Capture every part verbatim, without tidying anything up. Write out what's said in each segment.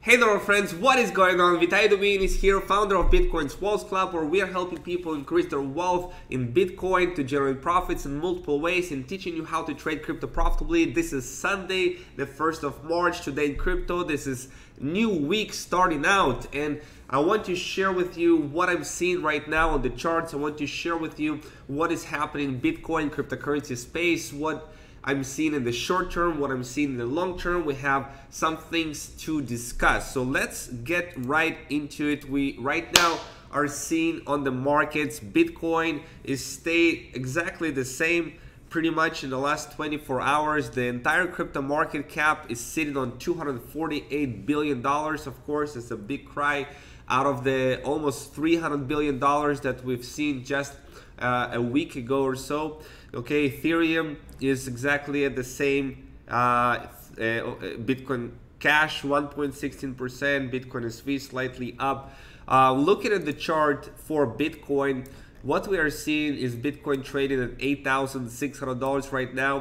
Hey there friends, what is going on? Vitaliy Dubin is here, founder of Bitcoin's Wealth Club, where we are helping people increase their wealth in Bitcoin to generate profits in multiple ways and teaching you how to trade crypto profitably. This is Sunday, the first of March, today in crypto. This is new week starting out, and I want to share with you what I'm seeing right now on the charts. I want to share with you what is happening in Bitcoin cryptocurrency space, what I'm seeing in the short term, what I'm seeing in the long term. We have some things to discuss, so let's get right into it. We right now are seeing on the markets, Bitcoin is stayed exactly the same pretty much in the last twenty-four hours. The entire crypto market cap is sitting on two hundred forty-eight billion dollars. Of course, it's a big cry out of the almost three hundred billion dollars that we've seen just Uh, a week ago or so. Okay, Ethereum is exactly at the same. uh, th uh Bitcoin Cash one point one six percent, Bitcoin S V slightly up. Uh, looking at the chart for Bitcoin, what we are seeing is Bitcoin trading at eight thousand six hundred dollars right now.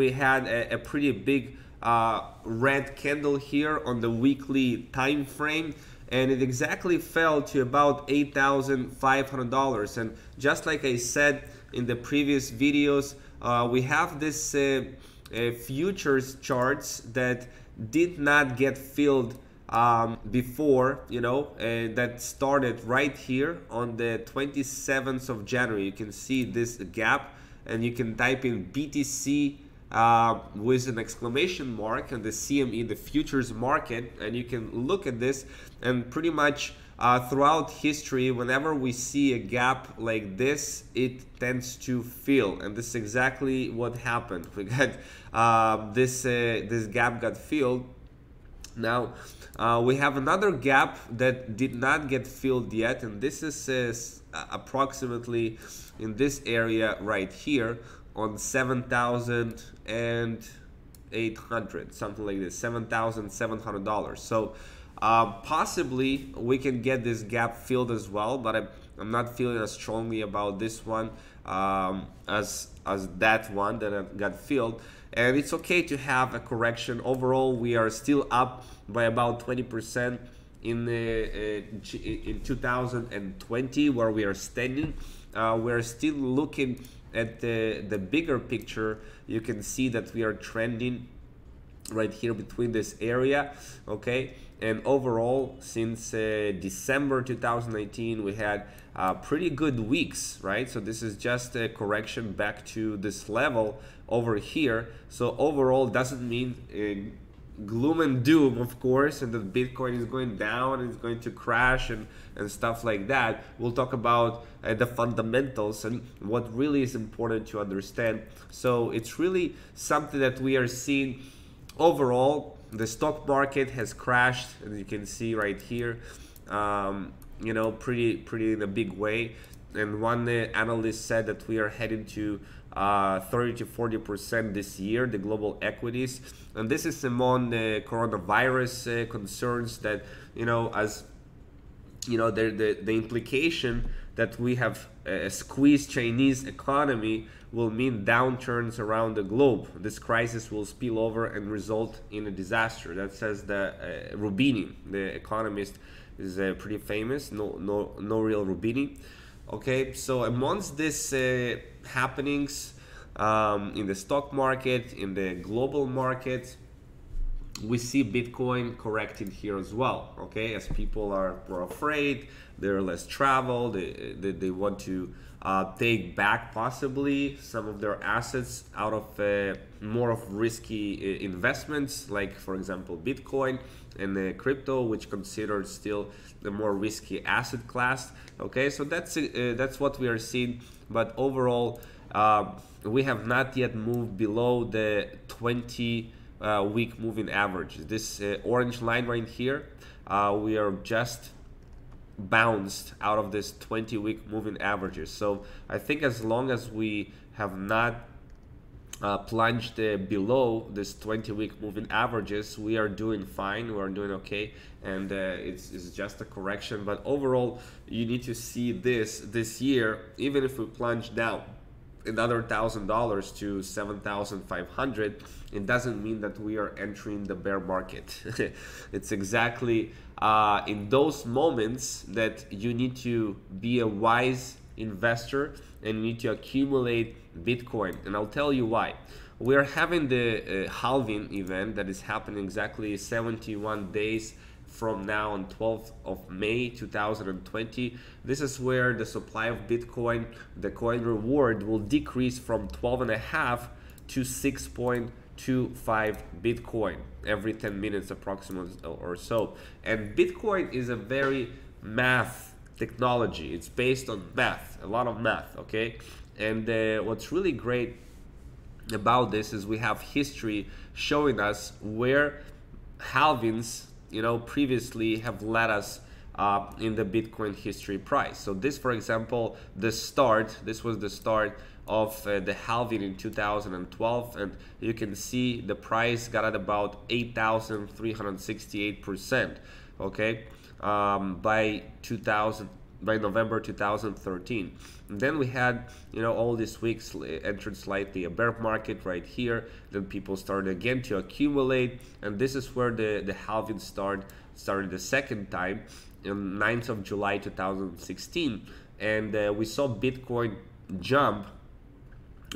We had a, a pretty big uh, red candle here on the weekly time frame, and it exactly fell to about eight thousand five hundred dollars. And just like I said in the previous videos, uh, we have this uh, uh, futures charts that did not get filled um, before, you know, uh, that started right here on the twenty-seventh of January. You can see this gap, and you can type in B T C uh, with an exclamation mark and the C M E, the futures market, and you can look at this. And pretty much uh, throughout history, whenever we see a gap like this, it tends to fill, and this is exactly what happened. We got uh, this uh, this gap got filled. Now uh, we have another gap that did not get filled yet, and this is uh, approximately in this area right here on seven thousand eight hundred, something like this, seven thousand seven hundred dollars. So uh, possibly we can get this gap filled as well, but I'm, I'm not feeling as strongly about this one um, as as that one that got filled. And it's okay to have a correction. Overall, we are still up by about twenty percent in the uh, in two thousand twenty, where we are standing. Uh, we're still looking at the, the bigger picture. You can see that we are trending right here between this area, okay? And overall, since uh, December two thousand nineteen, we had uh, pretty good weeks, right? So this is just a correction back to this level over here. So overall, doesn't mean uh, gloom and doom, of course, and that Bitcoin is going down and it's going to crash and, and stuff like that. We'll talk about uh, the fundamentals and what really is important to understand. So it's really something that we are seeing. Overall, the stock market has crashed, as you can see right here, um, you know, pretty pretty in a big way. And one uh, analyst said that we are heading to uh, thirty to forty percent this year, the global equities. And this is among the coronavirus uh, concerns that, you know, as you know, the, the, the implication that we have a squeezed Chinese economy will mean downturns around the globe. This crisis will spill over and result in a disaster. That says the uh, Rubini, the economist, is uh, pretty famous. No, no, no real Rubini. Okay, so amongst these uh, happenings um, in the stock market, in the global market, we see Bitcoin correcting here as well, okay? As people are more afraid, they're less traveled, they, they, they want to uh, take back possibly some of their assets out of uh, more of risky investments, like for example Bitcoin and uh, crypto, which considered still the more risky asset class, okay? So that's uh, that's what we are seeing. But overall, uh, we have not yet moved below the twenty Uh, week moving average. This uh, orange line right here, uh, we are just bounced out of this twenty week moving averages. So I think as long as we have not uh, plunged uh, below this twenty week moving averages, we are doing fine, we are doing okay, and uh, it's, it's just a correction. But overall, you need to see this this year, even if we plunge down, another thousand dollars to seven thousand five hundred, it doesn't mean that we are entering the bear market. It's exactly uh, in those moments that you need to be a wise investor and you need to accumulate Bitcoin. And I'll tell you why. We are having the uh, halving event that is happening exactly seventy-one days from now on twelfth of May two thousand twenty. This is where the supply of Bitcoin, the coin reward, will decrease from twelve and a half to six point two five Bitcoin every ten minutes approximately or so. And Bitcoin is a very math technology. It's based on math, a lot of math, okay? And uh, what's really great about this is we have history showing us where halvings, you know, previously have led us uh, in the Bitcoin history price. So this, for example, the start, this was the start of uh, the halving in two thousand twelve, and you can see the price got at about eight thousand three hundred sixty-eight percent, okay, um, by two thousand, by November two thousand thirteen. And then we had, you know, all these weeks entered slightly a bear market right here. Then people started again to accumulate, and this is where the the halving start started the second time on ninth of July two thousand sixteen. And uh, we saw Bitcoin jump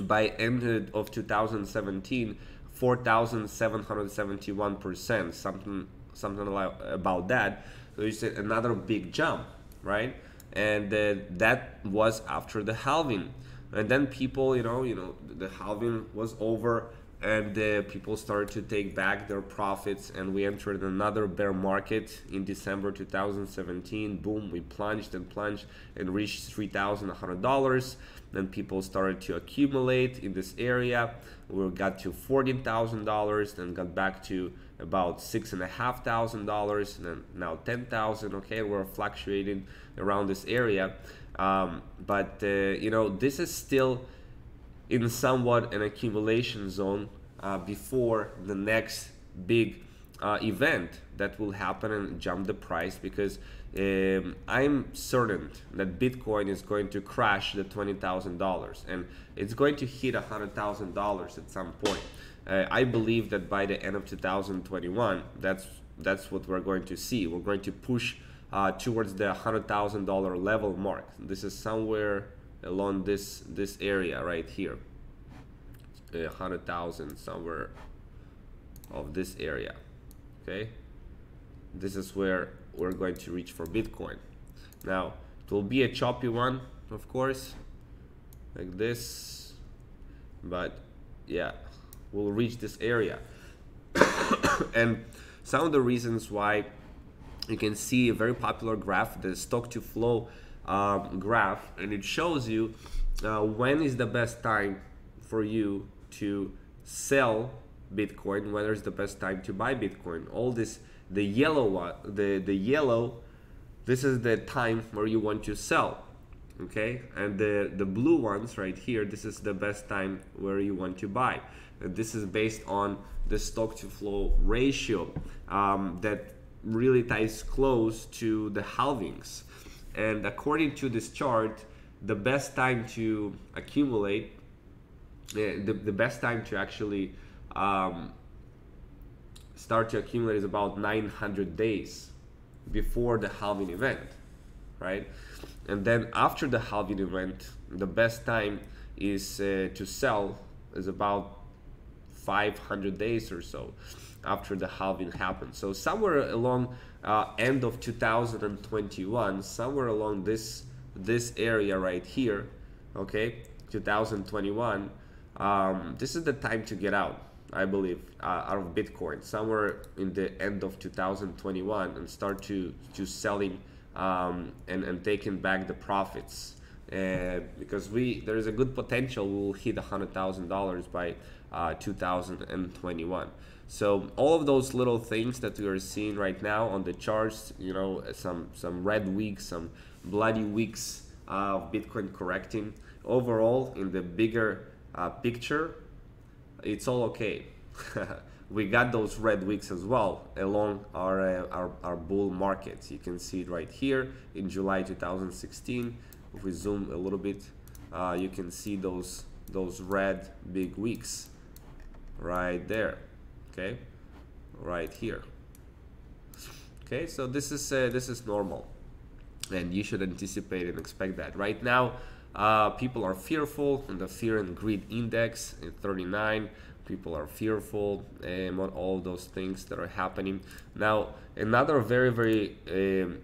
by end of two thousand seventeen four thousand seven hundred seventy-one percent, something something about that. So you said another big jump, right? And uh, that was after the halving. And then people, you know, you know, the halving was over, and uh, people started to take back their profits, and we entered another bear market in December two thousand seventeen. Boom, we plunged and plunged and reached three thousand one hundred dollars. Then people started to accumulate in this area. We got to fourteen thousand dollars, then got back to about six and a half thousand dollars, and then now ten thousand. Okay, we're fluctuating around this area, um, but uh, you know, this is still in somewhat an accumulation zone uh, before the next big uh, event that will happen and jump the price, because um, I'm certain that Bitcoin is going to crash the twenty thousand dollars, and it's going to hit one hundred thousand dollars at some point. Uh, I believe that by the end of two thousand twenty-one, that's that's what we're going to see. We're going to push uh, towards the one hundred thousand dollar level mark. This is somewhere along this this area right here, uh, one hundred thousand, somewhere of this area. Okay, this is where we're going to reach for Bitcoin. Now it will be a choppy one, of course, like this, but yeah, will reach this area. And some of the reasons why, you can see a very popular graph, the Stock-To-Flow um, graph, and it shows you uh, when is the best time for you to sell Bitcoin, whether it's the best time to buy Bitcoin. All this, the yellow one, the the yellow, this is the time where you want to sell, okay? And the the blue ones right here, this is the best time where you want to buy. This is based on the Stock-To-Flow ratio um, that really ties close to the halvings. And according to this chart, the best time to accumulate, uh, the, the best time to actually um, start to accumulate is about nine hundred days before the halving event, right? And then after the halving event, the best time is uh, to sell is about five hundred days or so after the halving happened. So somewhere along uh, end of two thousand twenty-one, somewhere along this this area right here, okay, two thousand twenty-one, um, this is the time to get out, I believe, uh, out of Bitcoin, somewhere in the end of two thousand twenty-one, and start to to selling um, and, and taking back the profits, uh, because we there is a good potential we'll hit one hundred thousand dollars by Uh, two thousand twenty-one. So all of those little things that we are seeing right now on the charts, you know, some some red weeks, some bloody weeks uh, of Bitcoin correcting, overall in the bigger uh, picture, it's all okay. We got those red weeks as well along our, uh, our our bull markets. You can see it right here in July two thousand sixteen. If we zoom a little bit, uh, you can see those those red big wicks right there, okay, right here. Okay, so this is uh, this is normal, and you should anticipate and expect that. Right now, uh, people are fearful on the fear and greed index at thirty-nine. People are fearful um, on all those things that are happening. Now, another very, very um,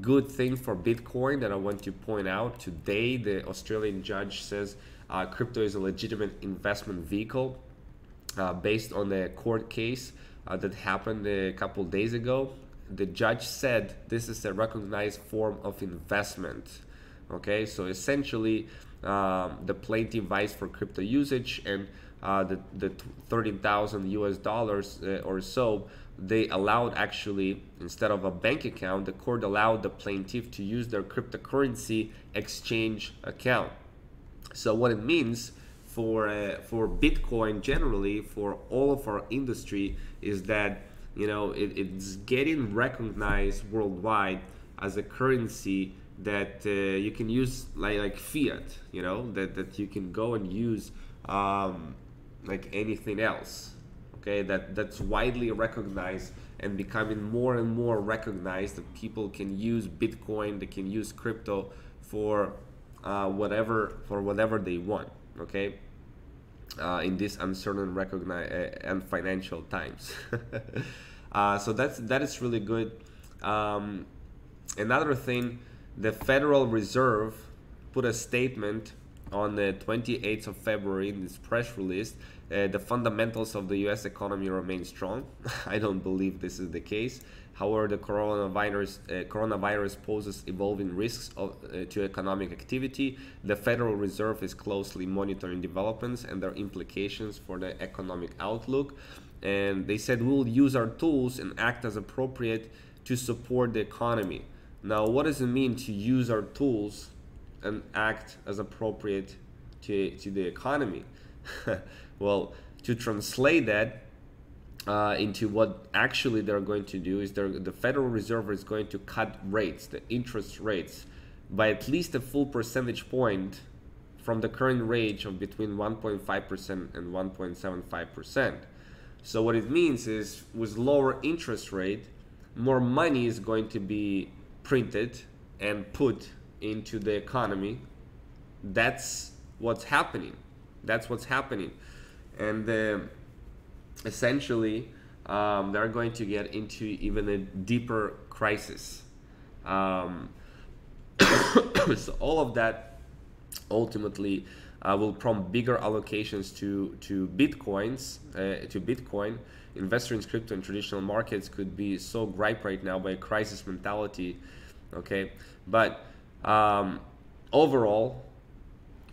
good thing for Bitcoin that I want to point out today, the Australian judge says uh, crypto is a legitimate investment vehicle uh, based on the court case uh, that happened a couple days ago. The judge said this is a recognized form of investment. Okay, so essentially um, the plaintiff vies for crypto usage, and Uh, the, the thirty thousand U S dollars uh, or so, they allowed, actually, instead of a bank account, the court allowed the plaintiff to use their cryptocurrency exchange account. So what it means for uh, for Bitcoin generally, for all of our industry, is that, you know, it, it's getting recognized worldwide as a currency that uh, you can use like, like fiat, you know, that, that you can go and use um like anything else, okay, that that's widely recognized and becoming more and more recognized, that people can use Bitcoin, they can use crypto for uh whatever for whatever they want, okay, uh in these uncertain recognize uh, and financial times. uh so that's that is really good. Um another thing, the Federal Reserve put a statement on the twenty-eighth of February in this press release. Uh, the fundamentals of the U S economy remain strong. I don't believe this is the case. However, the coronavirus uh, coronavirus poses evolving risks of, uh, to economic activity. The Federal Reserve is closely monitoring developments and their implications for the economic outlook. And they said, we'll use our tools and act as appropriate to support the economy. Now, what does it mean to use our tools and act as appropriate to, to the economy? Well, to translate that uh, into what actually they're going to do is the Federal Reserve is going to cut rates, the interest rates, by at least a full percentage point from the current range of between one point five percent and one point seven five percent. So what it means is, with lower interest rate, more money is going to be printed and put into the economy. That's what's happening. That's what's happening. And uh, essentially, um, they're going to get into even a deeper crisis. Um, so all of that ultimately uh, will prompt bigger allocations to to bitcoins, uh, to Bitcoin. Investors in crypto and traditional markets could be so gripped right now by a crisis mentality. Okay, but Um, overall,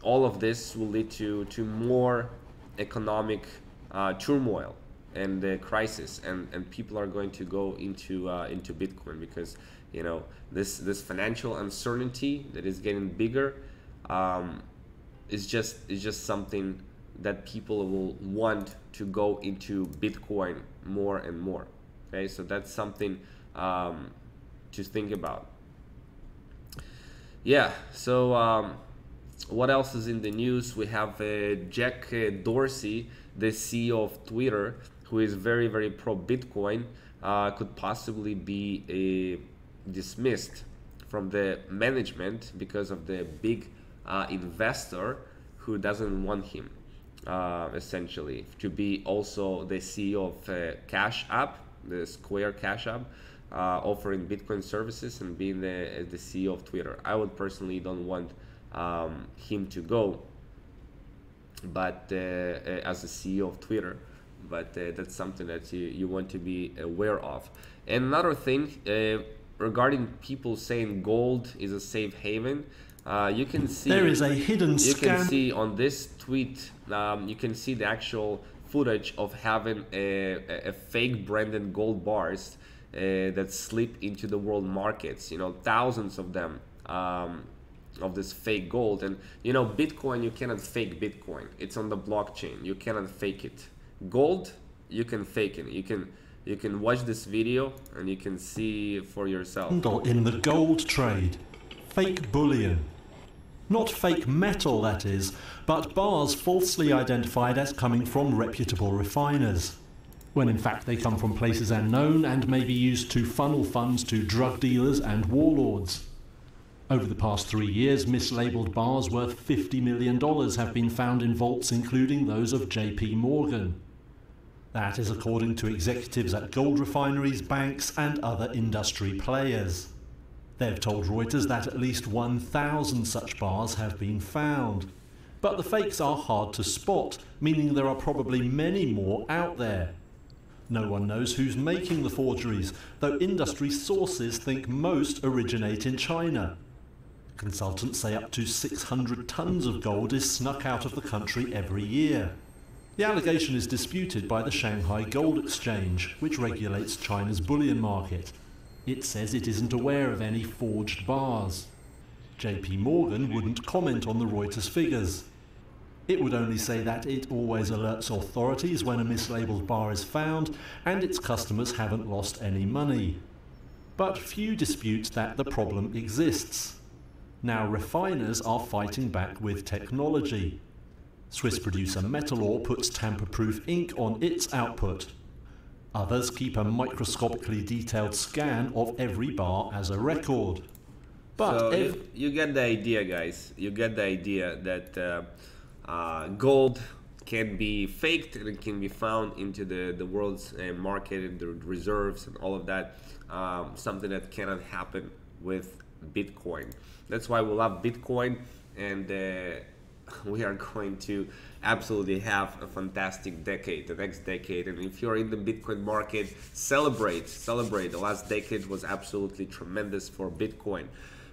all of this will lead to, to more economic uh, turmoil and uh, crisis, and, and people are going to go into uh, into Bitcoin, because, you know, this this financial uncertainty that is getting bigger um, is just is just something that people will want to go into Bitcoin more and more. Okay, so that's something um, to think about. Yeah, so um, what else is in the news? We have uh, Jack Dorsey, the C E O of Twitter, who is very, very pro-Bitcoin, uh, could possibly be uh, dismissed from the management because of the big uh, investor who doesn't want him, uh, essentially, to be also the C E O of uh, Cash App, the Square Cash App. Uh, offering Bitcoin services, and being the, the C E O of Twitter. I would personally don't want um, him to go, but uh, as the C E O of Twitter, but uh, that's something that you, you want to be aware of. And another thing uh, regarding people saying gold is a safe haven, uh, you can see there is a hidden you scam. Can see on this tweet, um, you can see the actual footage of having a, a fake branded gold bars Uh, that slip into the world markets, you know, thousands of them, um, of this fake gold. And, you know, Bitcoin, you cannot fake Bitcoin. It's on the blockchain. You cannot fake it. Gold, you can fake it. You can you can watch this video and you can see for yourself. In the gold trade, fake bullion. Not fake metal, that is, but bars falsely identified as coming from reputable refiners, when in fact they come from places unknown and may be used to funnel funds to drug dealers and warlords. Over the past three years, mislabeled bars worth fifty million dollars have been found in vaults, including those of J P Morgan. That is according to executives at gold refineries, banks, and other industry players. They've told Reuters that at least one thousand such bars have been found. But the fakes are hard to spot, meaning there are probably many more out there. No one knows who's making the forgeries, though industry sources think most originate in China. Consultants say up to six hundred tons of gold is snuck out of the country every year. The allegation is disputed by the Shanghai Gold Exchange, which regulates China's bullion market. It says it isn't aware of any forged bars. J P Morgan wouldn't comment on the Reuters figures. It would only say that it always alerts authorities when a mislabeled bar is found, and its customers haven't lost any money. But few dispute that the problem exists. Now refiners are fighting back with technology. Swiss producer Metalor puts tamper-proof ink on its output. Others keep a microscopically detailed scan of every bar as a record. But so if you, you get the idea, guys. You get the idea that uh, uh, gold can be faked and it can be found into the, the world's uh, market and the reserves and all of that. Um, something that cannot happen with Bitcoin. That's why we love Bitcoin, and uh, we are going to absolutely have a fantastic decade, the next decade. And if you're in the Bitcoin market, celebrate, celebrate. The last decade was absolutely tremendous for Bitcoin.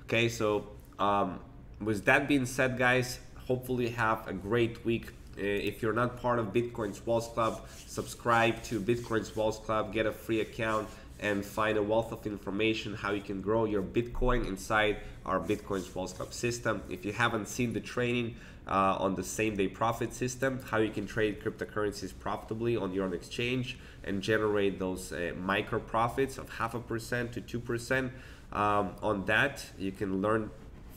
Okay, so um, with that being said, guys, hopefully have a great week. Uh, if you're not part of Bitcoin's Wealth Club, subscribe to Bitcoin's Wealth Club, get a free account, and find a wealth of information how you can grow your Bitcoin inside our Bitcoin's Wealth Club system. If you haven't seen the training uh, on the same day profit system, how you can trade cryptocurrencies profitably on your own exchange and generate those uh, micro profits of half a percent to two percent um, on that, you can learn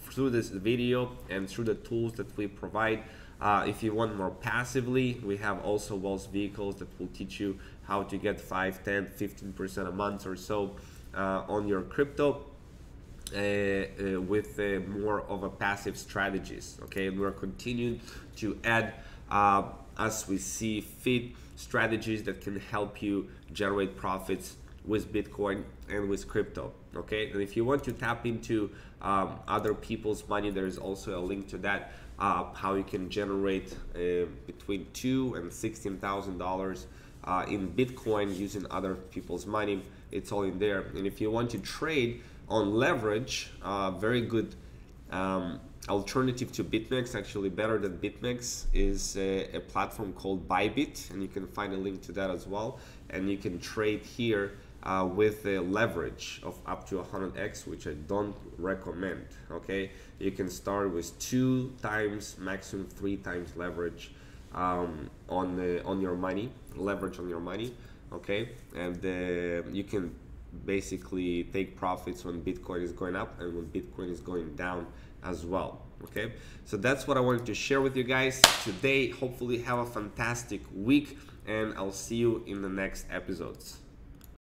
through this video and through the tools that we provide. Uh, if you want more passively, we have also wealth vehicles that will teach you how to get five, ten, fifteen percent a month or so uh, on your crypto uh, uh, with uh, more of a passive strategies. Okay, and we're continuing to add, uh, as we see fit, strategies that can help you generate profits with Bitcoin and with crypto. Okay, and if you want to tap into um, other people's money, there is also a link to that. Uh, how you can generate uh, between two and sixteen thousand uh, dollars in Bitcoin using other people's money. It's all in there. And if you want to trade on leverage, uh, very good um, alternative to BitMEX, actually better than BitMEX, is a, a platform called Bybit, and you can find a link to that as well. And you can trade here uh, with a leverage of up to one hundred X, which I don't recommend. Okay, you can start with two times, maximum three times leverage um, on the, on your money, leverage on your money. Okay, and uh, you can basically take profits when Bitcoin is going up and when Bitcoin is going down as well. Okay, so that's what I wanted to share with you guys today. Hopefully have a fantastic week, and I'll see you in the next episodes.